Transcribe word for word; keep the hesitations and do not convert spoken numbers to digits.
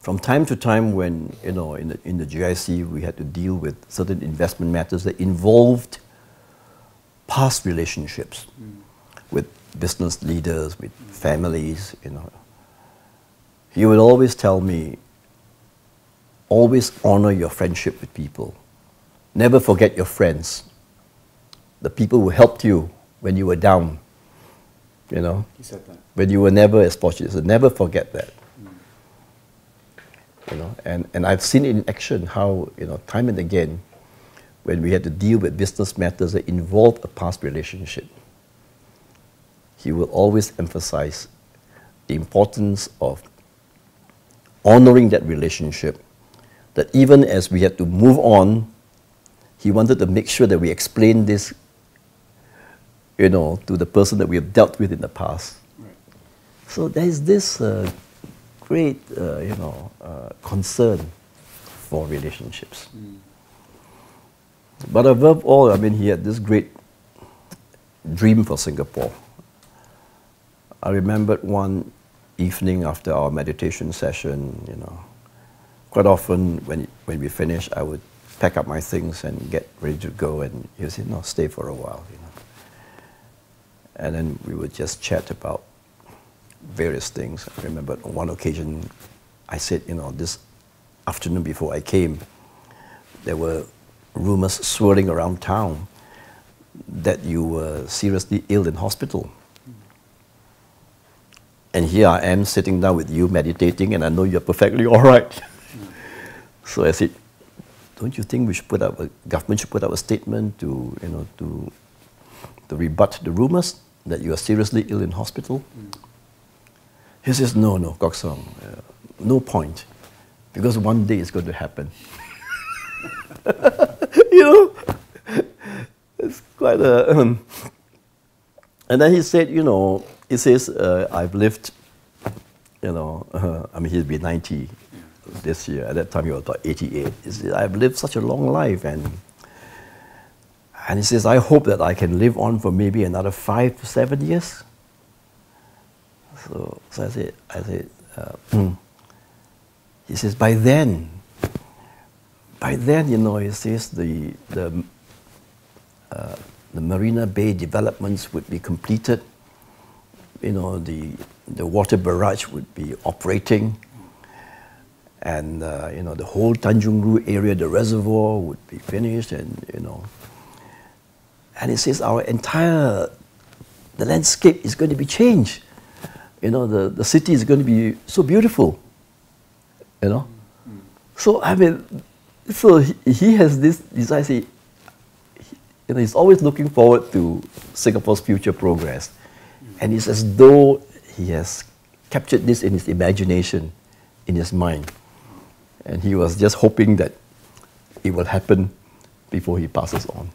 from time to time when, you know, in the, in the G I C, we had to deal with certain investment matters that involved past relationships mm. with business leaders, with mm. families, you know. He would always tell me, always honor your friendship with people. Never forget your friends, the people who helped you when you were down, you know. He said that. When you were never as fortunate, so never forget that. You know, and, and I've seen in action how, you know, time and again, when we had to deal with business matters that involved a past relationship, he will always emphasize the importance of honoring that relationship, that even as we had to move on, he wanted to make sure that we explain this, you know, to the person that we have dealt with in the past. Right. So there is this... Uh, great, uh, you know, uh, concern for relationships. Mm. But above all, I mean, he had this great dream for Singapore. I remembered one evening after our meditation session, you know, quite often when, when we finished, I would pack up my things and get ready to go, and he would say, no, stay for a while, you know. And then we would just chat about various things. I remember on one occasion, I said, you know, this afternoon before I came, there were rumors swirling around town that you were seriously ill in hospital. Mm. And here I am sitting down with you meditating, and I know you're perfectly all right. Mm. So I said, don't you think we should put up a, government should put up a statement to, you know, to, to rebut the rumors that you are seriously ill in hospital? Mm. He says, no, no, Kok Song, uh, no point, because one day it's going to happen. You know, it's quite a... Um. And then he said, you know, he says, uh, I've lived, you know, uh, I mean, he'll be ninety this year. At that time, he was about eighty-eight. He says, I've lived such a long life, and, and he says, I hope that I can live on for maybe another five to seven years. So, so I said, I said uh, mm. He says, by then, by then, you know, he says the, the, uh, the Marina Bay developments would be completed, you know, the, the water barrage would be operating, and, uh, you know, the whole Tanjong Rhu area, the reservoir would be finished, and, you know, and he says our entire, the landscape is going to be changed. You know, the, the city is going to be so beautiful, you know. Mm. So, I mean, so he, he has this desire, he, he, you know, he's always looking forward to Singapore's future progress. Mm. And it's as though he has captured this in his imagination, in his mind. And he was just hoping that it will happen before he passes on.